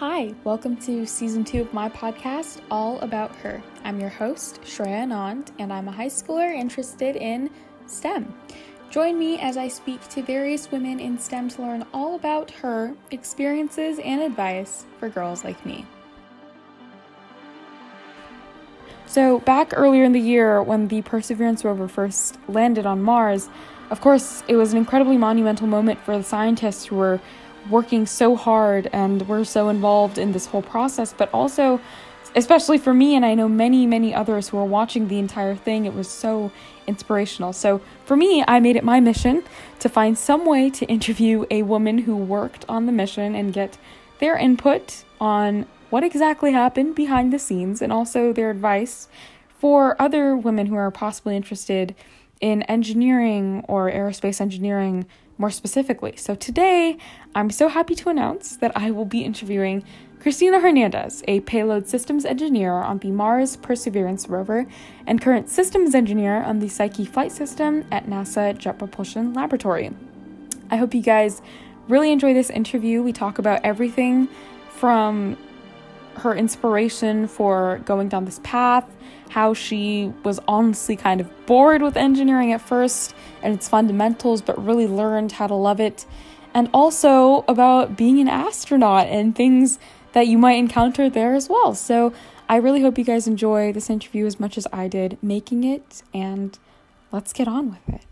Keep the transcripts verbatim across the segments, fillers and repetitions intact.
Hi, welcome to season two of my podcast, All About Her. I'm your host, Shreya Anand, and I'm a high schooler interested in STEM. Join me as I speak to various women in STEM to learn all about her experiences and advice for girls like me. So back earlier in the year when the Perseverance Rover first landed on Mars, of course, it was an incredibly monumental moment for the scientists who were working so hard and were so involved in this whole process, but also, especially for me, and I know many, many others who were watching the entire thing, it was so inspirational. So for me, I made it my mission to find some way to interview a woman who worked on the mission and get their input on what exactly happened behind the scenes and also their advice for other women who are possibly interested in engineering or aerospace engineering more specifically. So today, I'm so happy to announce that I will be interviewing Christina Hernandez, a payload systems engineer on the Mars Perseverance Rover and current systems engineer on the Psyche Flight System at NASA Jet Propulsion Laboratory. I hope you guys really enjoy this interview. We talk about everything from her inspiration for going down this path, how she was honestly kind of bored with engineering at first and its fundamentals, but really learned how to love it, and also about being an astronaut and things that you might encounter there as well. So I really hope you guys enjoy this interview as much as I did making it, and let's get on with it.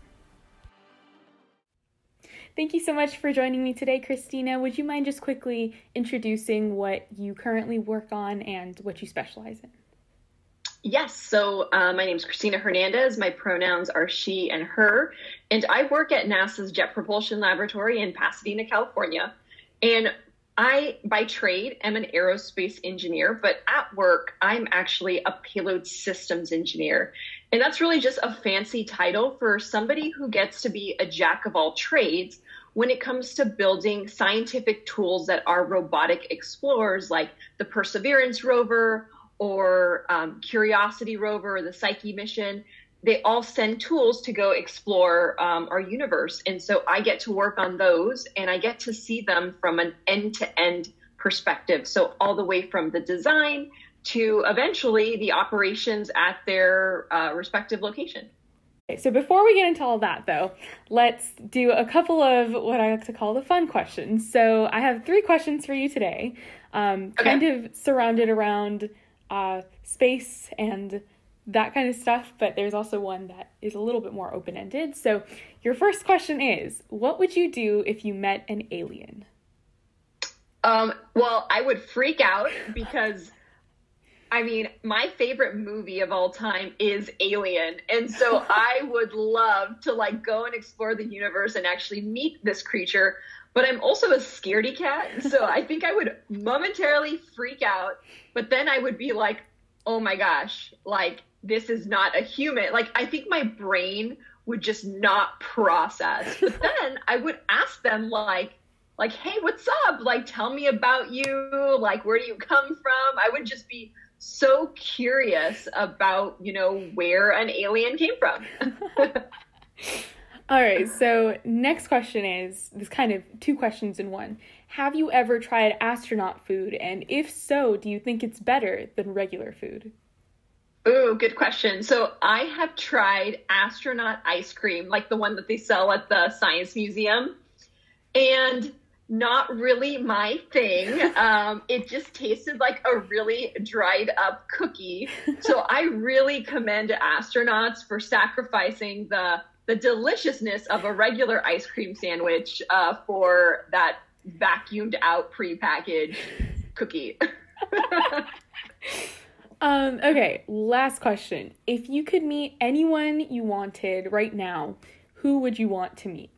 Thank you so much for joining me today, Christina. Would you mind just quickly introducing what you currently work on and what you specialize in? Yes, so uh, my name is Christina Hernandez. My pronouns are she and her, and I work at NASA's Jet Propulsion Laboratory in Pasadena, California. And I, by trade, am an aerospace engineer, but at work, I'm actually a payload systems engineer. And that's really just a fancy title for somebody who gets to be a jack of all trades when it comes to building scientific tools that are robotic explorers, like the Perseverance rover or um, Curiosity rover or the Psyche mission. They all send tools to go explore um, our universe. And so I get to work on those, and I get to see them from an end-to-end perspective. So all the way from the design to eventually the operations at their uh, respective location. Okay, so before we get into all that though, let's do a couple of what I like to call the fun questions. So I have three questions for you today, um, okay. kind of surrounded around uh, space and that kind of stuff, but there's also one that is a little bit more open-ended. So your first question is, what would you do if you met an alien? Um, well, I would freak out because, I mean, my favorite movie of all time is Alien. And so I would love to like go and explore the universe and actually meet this creature. But I'm also a scaredy cat. So I think I would momentarily freak out, but then I would be like, oh my gosh, like, this is not a human. Like, I think my brain would just not process. But then I would ask them, like, like, hey, what's up? Like, tell me about you. Like, where do you come from? I would just be so curious about, you know, where an alien came from. All right. So next question is, this kind of two questions in one. Have you ever tried astronaut food? And if so, do you think it's better than regular food? Ooh, good question. So I have tried astronaut ice cream, like the one that they sell at the Science Museum, and not really my thing. Um, it just tasted like a really dried up cookie. So I really commend astronauts for sacrificing the, the deliciousness of a regular ice cream sandwich uh, for that vacuumed out prepackaged cookie. Um, okay, last question. If you could meet anyone you wanted right now, who would you want to meet?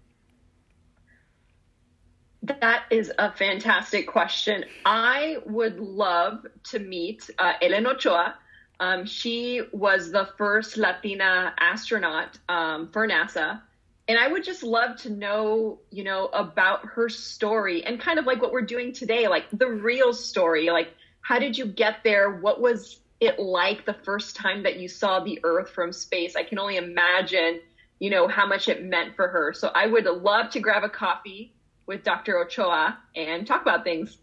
That is a fantastic question. I would love to meet uh, Elena Ochoa. Um, she was the first Latina astronaut um, for NASA. And I would just love to know, you know, about her story and kind of like what we're doing today, like the real story. Like, how did you get there? What was it like the first time that you saw the Earth from space? I can only imagine, you know, how much it meant for her. So I would love to grab a coffee with Doctor Ochoa and talk about things.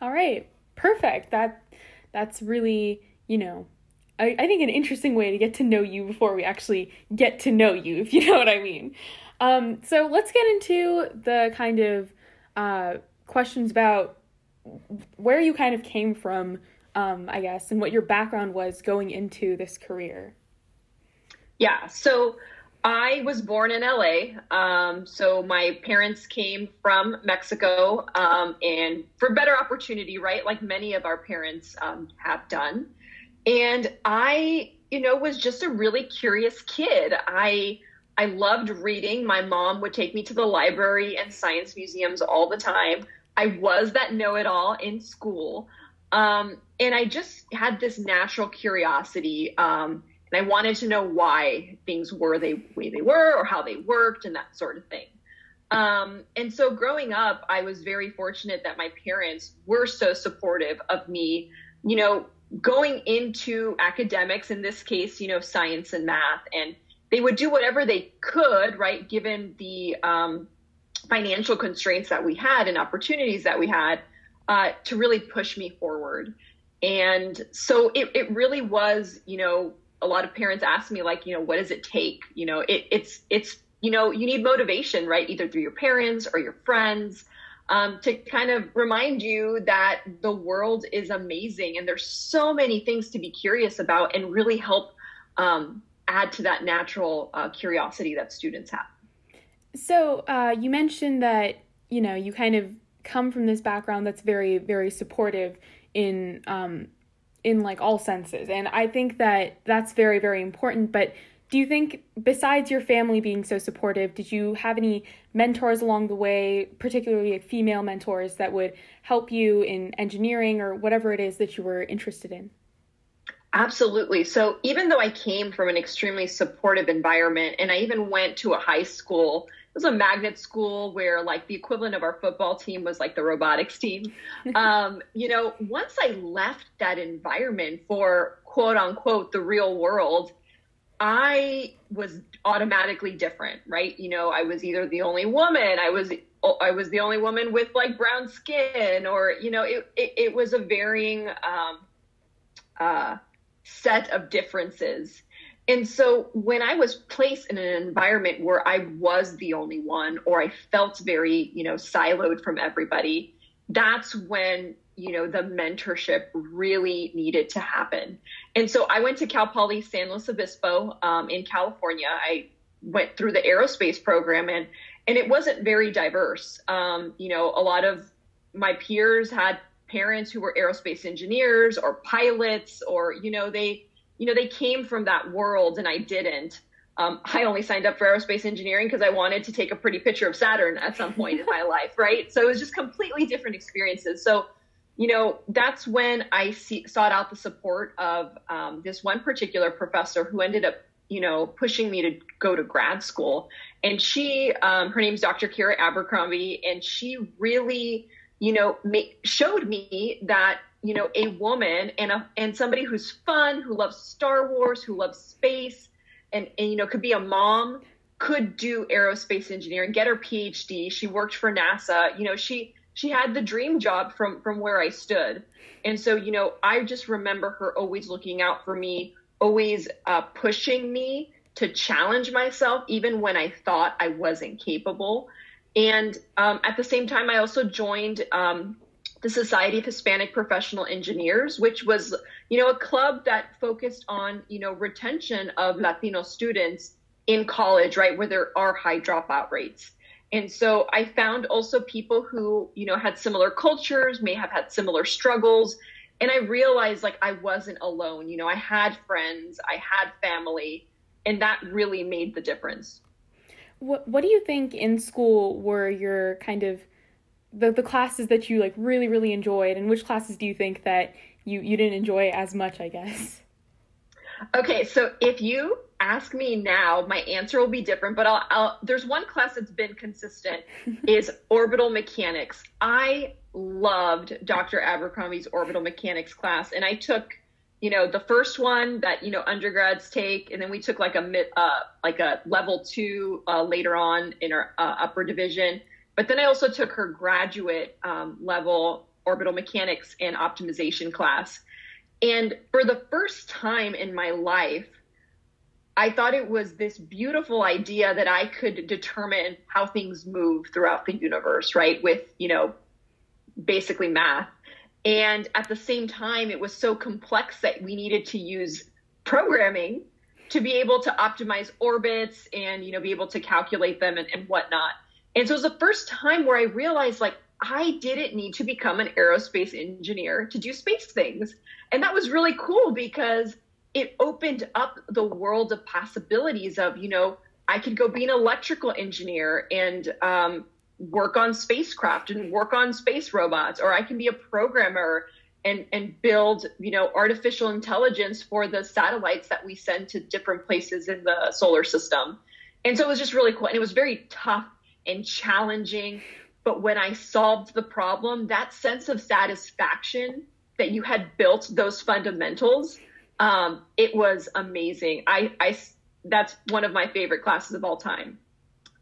All right, perfect. That that's really, you know, I, I think an interesting way to get to know you before we actually get to know you, if you know what I mean. Um, so let's get into the kind of uh, questions about where you kind of came from, um, I guess, and what your background was going into this career. Yeah, so I was born in L A. Um, so my parents came from Mexico, um, and for better opportunity, right? Like many of our parents um, have done. And I, you know, was just a really curious kid. I I loved reading. My mom would take me to the library and science museums all the time. I was that know-it-all in school. Um, and I just had this natural curiosity. Um, and I wanted to know why things were the way they were or how they worked and that sort of thing. Um, and so growing up, I was very fortunate that my parents were so supportive of me, you know, going into academics, in this case, you know, science and math, and they would do whatever they could, right, given the um, financial constraints that we had and opportunities that we had uh, to really push me forward. And so it, it really was, you know, a lot of parents ask me, like, you know, what does it take? You know, it, it's, it's, you know, you need motivation, right, either through your parents or your friends, Um, to kind of remind you that the world is amazing and there's so many things to be curious about, and really help um, add to that natural uh, curiosity that students have. So uh, you mentioned that, you know, you kind of come from this background that's very, very supportive in um, in like all senses. And I think that that's very, very important. But do you think, besides your family being so supportive, did you have any mentors along the way, particularly like female mentors, that would help you in engineering or whatever it is that you were interested in? Absolutely. So even though I came from an extremely supportive environment, and I even went to a high school, it was a magnet school where like the equivalent of our football team was like the robotics team. um, you know, once I left that environment for quote unquote the real world, I was automatically different, right? You know, I was either the only woman, I was I was the only woman with like brown skin, or, you know, it, it, it was a varying um, uh, set of differences. And so when I was placed in an environment where I was the only one, or I felt very, you know, siloed from everybody, that's when, you know, the mentorship really needed to happen. And so I went to Cal Poly San Luis Obispo um, in California. I went through the aerospace program, and, and it wasn't very diverse. Um, you know, a lot of my peers had parents who were aerospace engineers or pilots, or, you know, they, you know, they came from that world, and I didn't. Um, I only signed up for aerospace engineering because I wanted to take a pretty picture of Saturn at some point in my life, right? So it was just completely different experiences. So, you know, that's when I see, sought out the support of um, this one particular professor who ended up, you know, pushing me to go to grad school. And she, um, her name's Doctor Kira Abercrombie, and she really, you know, make, showed me that, you know, a woman and a, and somebody who's fun, who loves Star Wars, who loves space, and, and you know, could be a mom, could do aerospace engineering, get her PhD. She worked for NASA. You know, she... She had the dream job from, from where I stood. And so, you know, I just remember her always looking out for me, always uh, pushing me to challenge myself, even when I thought I wasn't capable. And um, at the same time, I also joined um, the Society of Hispanic Professional Engineers, which was, you know, a club that focused on, you know, retention of Latino students in college, right, where there are high dropout rates. And so I found also people who, you know, had similar cultures, may have had similar struggles. And I realized, like, I wasn't alone. You know, I had friends, I had family, and that really made the difference. What What do you think in school were your kind of the, the classes that you, like, really, really enjoyed? And which classes do you think that you, you didn't enjoy as much, I guess? Okay, so if you ask me now, my answer will be different, but I'll, I'll, there's one class that's been consistent is orbital mechanics. I loved Doctor Abercrombie's orbital mechanics class. And I took, you know, the first one that, you know, undergrads take. And then we took like a mid, uh, like a level two uh, later on in our uh, upper division. But then I also took her graduate um, level orbital mechanics and optimization class. And for the first time in my life, I thought it was this beautiful idea that I could determine how things move throughout the universe, right? With, you know, basically math. And at the same time, it was so complex that we needed to use programming to be able to optimize orbits and, you know, be able to calculate them and, and whatnot. And so it was the first time where I realized, like, I didn't need to become an aerospace engineer to do space things. And that was really cool because it opened up the world of possibilities of, you know, I could go be an electrical engineer and um, work on spacecraft and work on space robots, or I can be a programmer and, and build, you know, artificial intelligence for the satellites that we send to different places in the solar system. And so it was just really cool. And it was very tough and challenging. But when I solved the problem, that sense of satisfaction that you had built those fundamentals, um, it was amazing. I, I, that's one of my favorite classes of all time.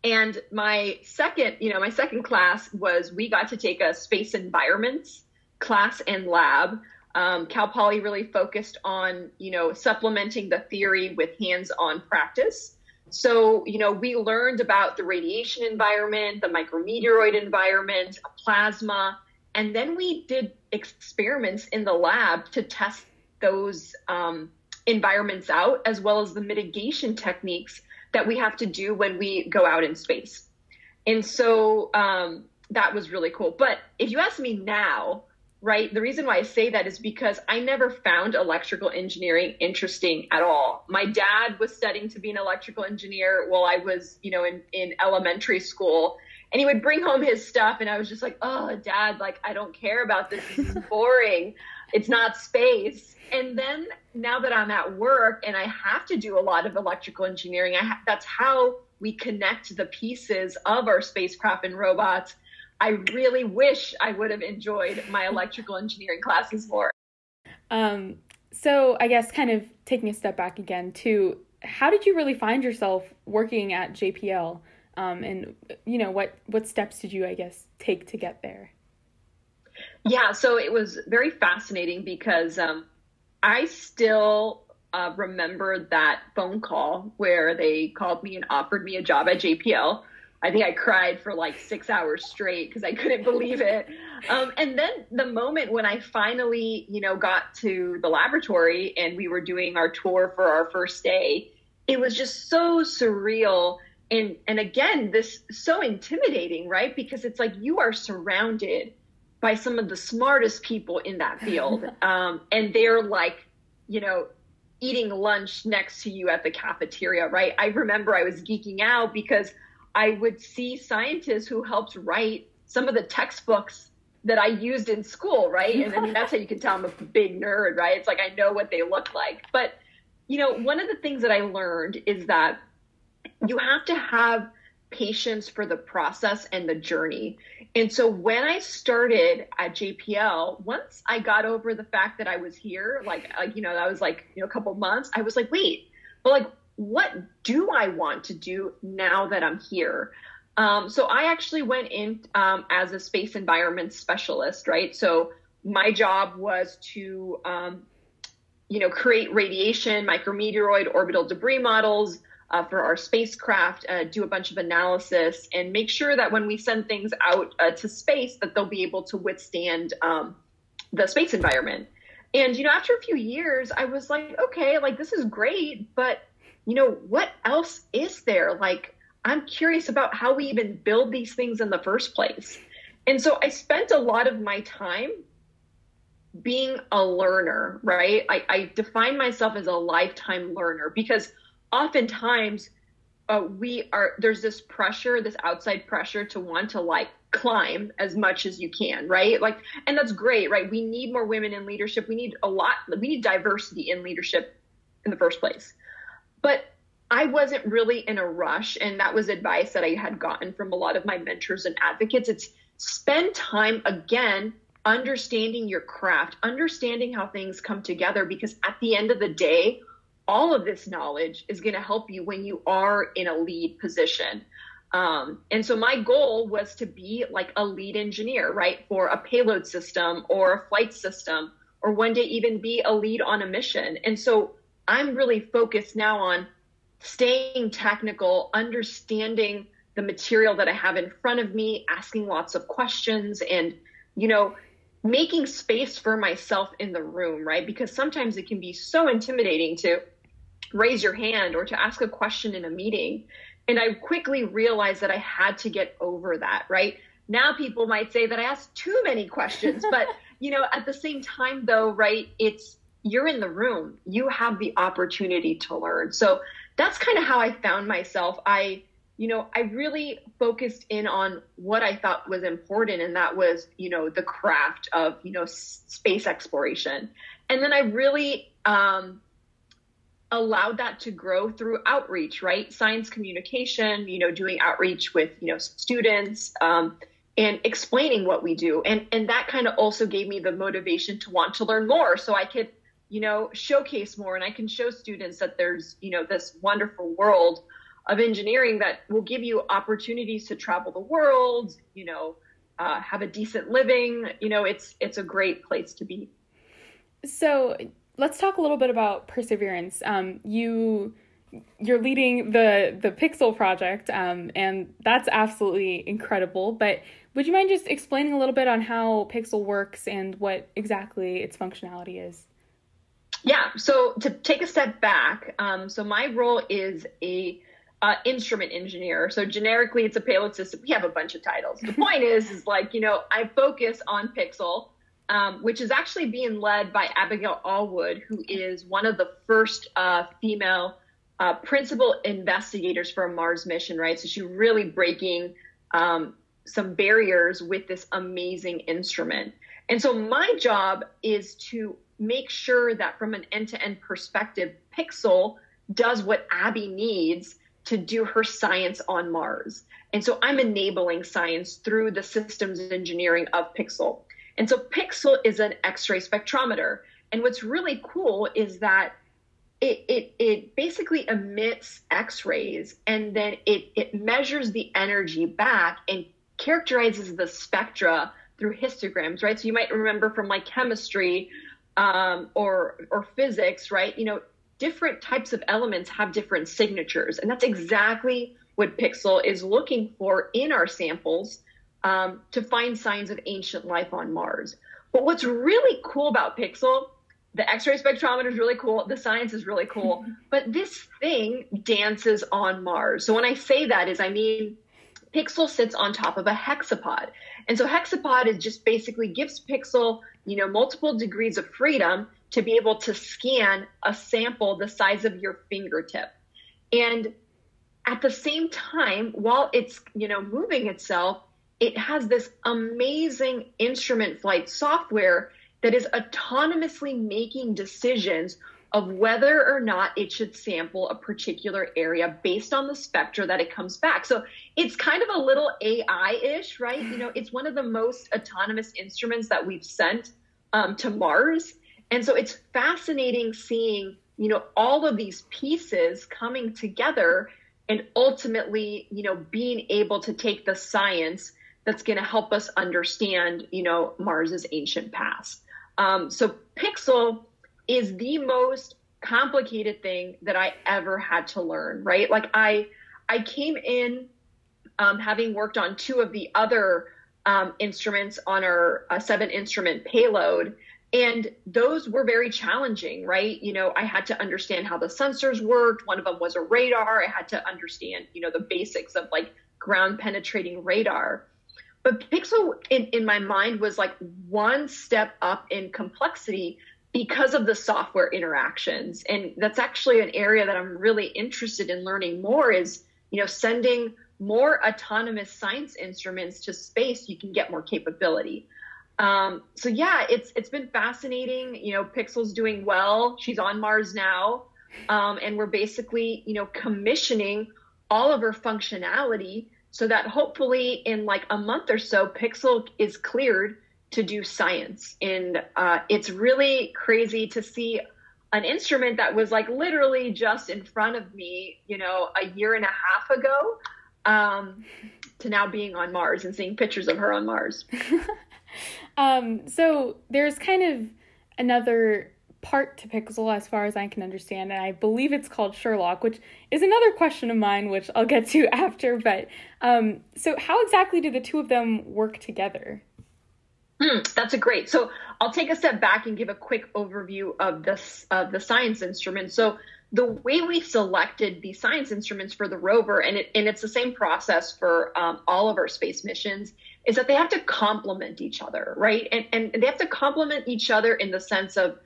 And my second, you know, my second class was, we got to take a space environments class and lab. Um, Cal Poly really focused on, you know, supplementing the theory with hands-on practice. So, you know, we learned about the radiation environment, the micrometeoroid environment, plasma, and then we did experiments in the lab to test those um, environments out, as well as the mitigation techniques that we have to do when we go out in space. And so um, that was really cool. But if you ask me now, right, the reason why I say that is because I never found electrical engineering interesting at all. My dad was studying to be an electrical engineer while I was, you know, in, in elementary school, and he would bring home his stuff, and I was just like, oh, Dad, like, I don't care about this. This is boring. It's not space. And then now that I'm at work and I have to do a lot of electrical engineering, I ha that's how we connect the pieces of our spacecraft and robots. I really wish I would have enjoyed my electrical engineering classes more. Um, so I guess kind of taking a step back again to, how did you really find yourself working at J P L? Um, and, you know, what, what steps did you, I guess, take to get there? Yeah, so it was very fascinating because um, I still uh, remember that phone call where they called me and offered me a job at J P L. I think I cried for like six hours straight because I couldn't believe it. Um, and then the moment when I finally, you know, got to the laboratory and we were doing our tour for our first day, it was just so surreal. And, and again, this so intimidating, right? Because it's like you are surrounded by some of the smartest people in that field. Um, and they're like, you know, eating lunch next to you at the cafeteria, right? I remember I was geeking out because I would see scientists who helped write some of the textbooks that I used in school, right? And I mean, that's how you can tell I'm a big nerd, right? It's like, I know what they look like. But, you know, one of the things that I learned is that you have to have patience for the process and the journey. And so when I started at J P L, once I got over the fact that I was here, like, like you know, that was like, you know, a couple months, I was like, wait, but like, what do I want to do now that I'm here? Um, so I actually went in um, as a space environment specialist, right? So my job was to, um, you know, create radiation, micrometeoroid, orbital debris models uh, for our spacecraft, uh, do a bunch of analysis, and make sure that when we send things out uh, to space, that they'll be able to withstand um, the space environment. And, you know, after a few years, I was like, okay, like, this is great, but you know, what else is there? Like, I'm curious about how we even build these things in the first place. And so I spent a lot of my time being a learner, right? I, I define myself as a lifetime learner because oftentimes uh, we are, there's this pressure, this outside pressure to want to like climb as much as you can, right? Like, and that's great, right? We need more women in leadership. We need a lot, we need diversity in leadership in the first place. But I wasn't really in a rush, and that was advice that I had gotten from a lot of my mentors and advocates. It's spend time, again, understanding your craft, understanding how things come together, because at the end of the day, all of this knowledge is going to help you when you are in a lead position. Um, and so my goal was to be like a lead engineer, right, for a payload system or a flight system, or one day even be a lead on a mission. And so I'm really focused now on staying technical, understanding the material that I have in front of me, asking lots of questions, and, you know, making space for myself in the room, right? Because sometimes it can be so intimidating to raise your hand or to ask a question in a meeting. And I quickly realized that I had to get over that, right? Now people might say that I asked too many questions, but, you know, at the same time though, right, it's, you're in the room, you have the opportunity to learn. So that's kind of how I found myself. I, you know, I really focused in on what I thought was important. And that was, you know, the craft of, you know, s- space exploration. And then I really, um, allowed that to grow through outreach, right? Science communication, you know, doing outreach with, you know, students, um, and explaining what we do. And, and that kind of also gave me the motivation to want to learn more, so I could, you know, showcase more, and I can show students that there's, you know, this wonderful world of engineering that will give you opportunities to travel the world, you know, uh, have a decent living. You know, it's, it's a great place to be. So let's talk a little bit about Perseverance. Um, you, you're leading the, the PIXL project, um, and that's absolutely incredible. But would you mind just explaining a little bit on how PIXL works and what exactly its functionality is? Yeah. So to take a step back, um, so my role is a uh, instrument engineer. So generically, it's a payload system. We have a bunch of titles. The point is, is like, you know, I focus on PIXL, um, which is actually being led by Abigail Allwood, who is one of the first uh, female uh, principal investigators for a Mars mission, right? So she's really breaking um, some barriers with this amazing instrument. And so my job is to make sure that from an end-to-end perspective, PIXL does what Abby needs to do her science on Mars. And so I'm enabling science through the systems engineering of PIXL. And so PIXL is an X-ray spectrometer. And what's really cool is that it, it, it basically emits X-rays, and then it, it measures the energy back and characterizes the spectra through histograms, right? So you might remember from like chemistry, um, or, or physics, right? You know, different types of elements have different signatures, and that's exactly what PIXL is looking for in our samples, um, to find signs of ancient life on Mars. But what's really cool about PIXL, the X-ray spectrometer is really cool. The science is really cool, but this thing dances on Mars. So when I say that is, I mean, PIXL sits on top of a hexapod. And so hexapod is just basically gives PIXL, you know, multiple degrees of freedom to be able to scan a sample the size of your fingertip. And at the same time, while it's, you know, moving itself, it has this amazing instrument flight software that is autonomously making decisions of whether or not it should sample a particular area based on the spectra that it comes back. So it's kind of a little A I-ish, right? You know, it's one of the most autonomous instruments that we've sent um, to Mars. And so it's fascinating seeing, you know, all of these pieces coming together and ultimately, you know, being able to take the science that's going to help us understand, you know, Mars's ancient past. Um, so PIXL is the most complicated thing that I ever had to learn, right? Like I, I came in um, having worked on two of the other um, instruments on our uh, seven instrument payload, and those were very challenging, right? You know, I had to understand how the sensors worked. One of them was a radar. I had to understand, you know, the basics of like ground penetrating radar. But PIXL in, in my mind was like one step up in complexity because of the software interactions. And that's actually an area that I'm really interested in learning more is, you know, sending more autonomous science instruments to space, you can get more capability. Um, so yeah, it's, it's been fascinating. You know, PIXL's doing well, she's on Mars now. Um, and we're basically, you know, commissioning all of her functionality so that hopefully in like a month or so, PIXL is cleared to do science. And uh, it's really crazy to see an instrument that was like literally just in front of me, you know, a year and a half ago, um, to now being on Mars and seeing pictures of her on Mars. um, so there's kind of another part to P I X L as far as I can understand, and I believe it's called SHERLOC, which is another question of mine, which I'll get to after. But um, so how exactly do the two of them work together? Mm, that's a great. So I'll take a step back and give a quick overview of this of the science instrument. So the way we selected the science instruments for the rover, and it and it's the same process for um, all of our space missions, is that they have to complement each other, right? And and they have to complement each other in the sense of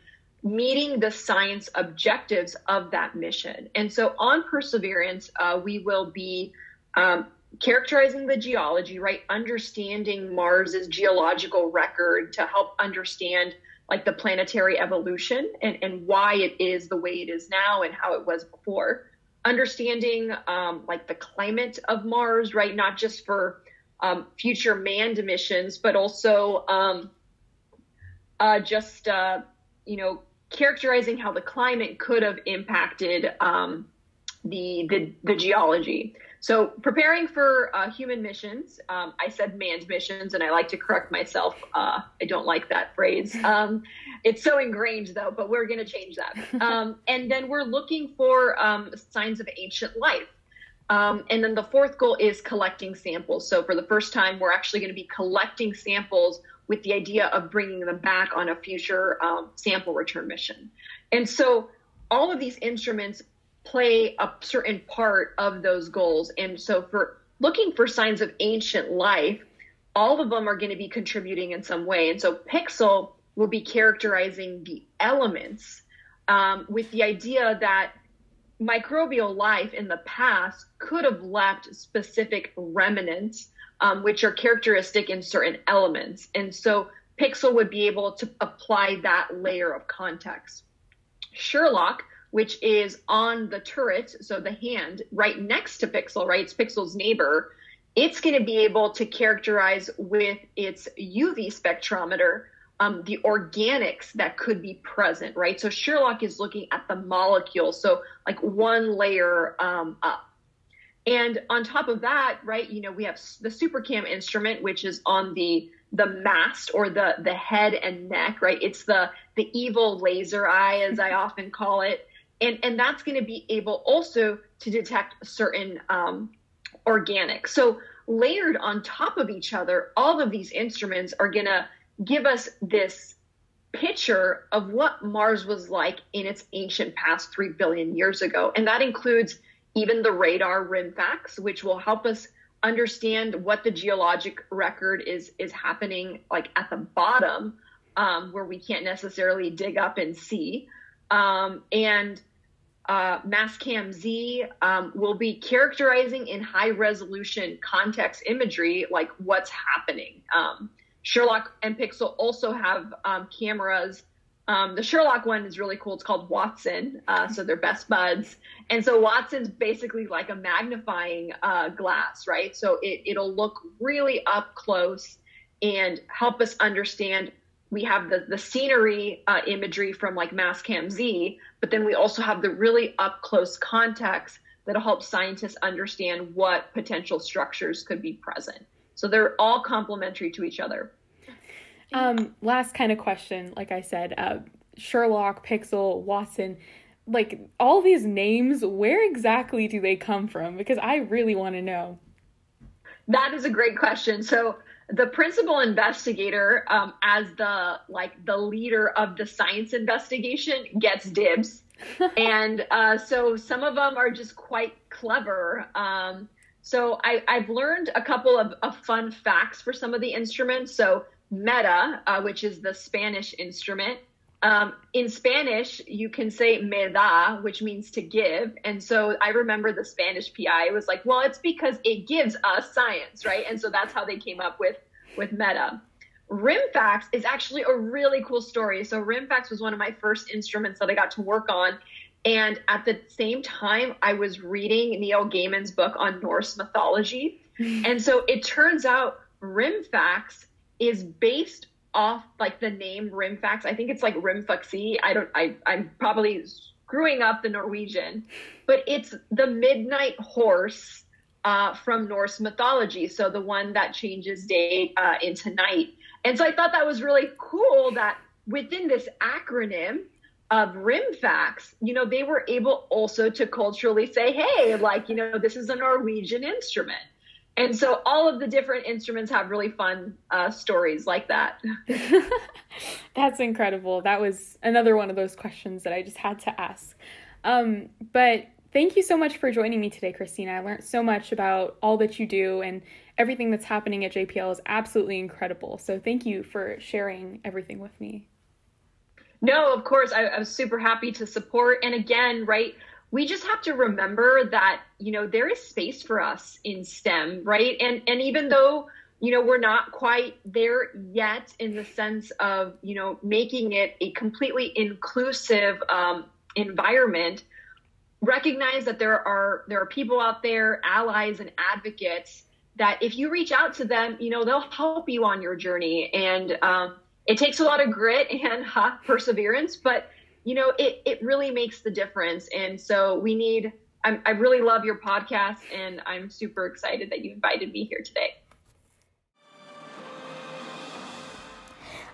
meeting the science objectives of that mission. And so on Perseverance, uh, we will be um, characterizing the geology, right? Understanding Mars's geological record to help understand like the planetary evolution and, and why it is the way it is now and how it was before. Understanding um, like the climate of Mars, right? Not just for um, future manned missions, but also um, uh, just, uh, you know, characterizing how the climate could have impacted um, the, the the geology. So preparing for uh, human missions, um, I said manned missions, and I like to correct myself. Uh, I don't like that phrase. Um, it's so ingrained, though, but we're going to change that. Um, and then we're looking for um, signs of ancient life. Um, and then the fourth goal is collecting samples. So for the first time, we're actually going to be collecting samples with the idea of bringing them back on a future um, sample return mission. And so all of these instruments play a certain part of those goals. And so for looking for signs of ancient life, all of them are going to be contributing in some way. And so P I X L will be characterizing the elements um, with the idea that microbial life in the past could have left specific remnants, um, which are characteristic in certain elements. And so P I X L would be able to apply that layer of context. SHERLOC, which is on the turret, so the hand right next to P I X L, right? It's P I X L's neighbor. It's going to be able to characterize with its U V spectrometer um, the organics that could be present, right? So SHERLOC is looking at the molecules, so like one layer um, up. And on top of that, right, you know, we have the SuperCam instrument, which is on the the mast or the the head and neck, right? It's the the evil laser eye, as I often call it. And, and that's going to be able also to detect certain um, organics. So layered on top of each other, all of these instruments are going to give us this picture of what Mars was like in its ancient past three billion years ago. And that includes even the radar RIMFAX, which will help us understand what the geologic record is, is happening like at the bottom um, where we can't necessarily dig up and see. Um, and uh, MassCam-Z um, will be characterizing in high-resolution context imagery, like what's happening. Um, SHERLOC and P I X L also have um, cameras. Um, the SHERLOC one is really cool. It's called Watson, uh, so they're best buds. And so Watson's basically like a magnifying uh, glass, right? So it, it'll look really up close and help us understand. We have the, the scenery uh, imagery from like MassCam-Z, but then we also have the really up close context that'll help scientists understand what potential structures could be present. So they're all complementary to each other. Um, last kind of question, like I said, uh, SHERLOC, P I X L, Watson, like all these names, where exactly do they come from? Because I really want to know. That is a great question. So the principal investigator, um, as the like the leader of the science investigation, gets dibs, and uh, so some of them are just quite clever. Um, so I, I've learned a couple of, of fun facts for some of the instruments. So meta, uh, which is the Spanish instrument, um, in Spanish you can say me da, which means to give, and so I remember the Spanish P I was like, well, it's because it gives us science, right? And so that's how they came up with with meta. RIMFAX is actually a really cool story. So RIMFAX was one of my first instruments that I got to work on, and at the same time I was reading Neil Gaiman's book on Norse mythology, and so it turns out RIMFAX is based off like the name Rimfax. I think it's like Rimfaxi. I don't, I, I'm probably screwing up the Norwegian, but it's the midnight horse uh, from Norse mythology. So the one that changes day uh, into night. And so I thought that was really cool that within this acronym of RIMFAX, you know, they were able also to culturally say, hey, like, you know, this is a Norwegian instrument. And so all of the different instruments have really fun uh, stories like that. That's incredible. That was another one of those questions that I just had to ask. Um, but thank you so much for joining me today, Christina. I learned so much about all that you do, and everything that's happening at J P L is absolutely incredible. So thank you for sharing everything with me. No, of course. I, I was super happy to support. And again, right, we just have to remember that, you know, there is space for us in STEM, right? And and even though, you know, we're not quite there yet in the sense of, you know, making it a completely inclusive um, environment, recognize that there are there are people out there, allies and advocates, that if you reach out to them, you know, they'll help you on your journey. And um, it takes a lot of grit and huh, perseverance, but you know, it, it really makes the difference. And so we need, I'm, I really love your podcast, and I'm super excited that you invited me here today.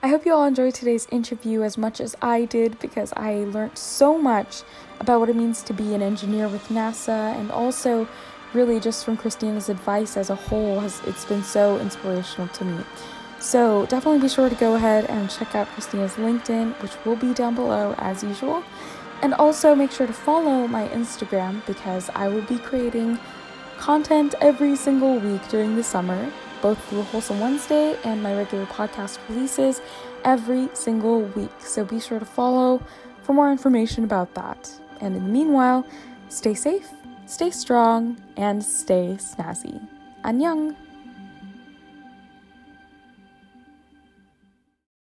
I hope you all enjoyed today's interview as much as I did, because I learned so much about what it means to be an engineer with NASA, and also really just from Christina's advice as a whole. Has, it's been so inspirational to me. So definitely be sure to go ahead and check out Christina's LinkedIn, which will be down below as usual. And also make sure to follow my Instagram, because I will be creating content every single week during the summer, both through Wholesome Wednesday and my regular podcast releases every single week. So be sure to follow for more information about that. And in the meanwhile, stay safe, stay strong, and stay snazzy. Annyeong!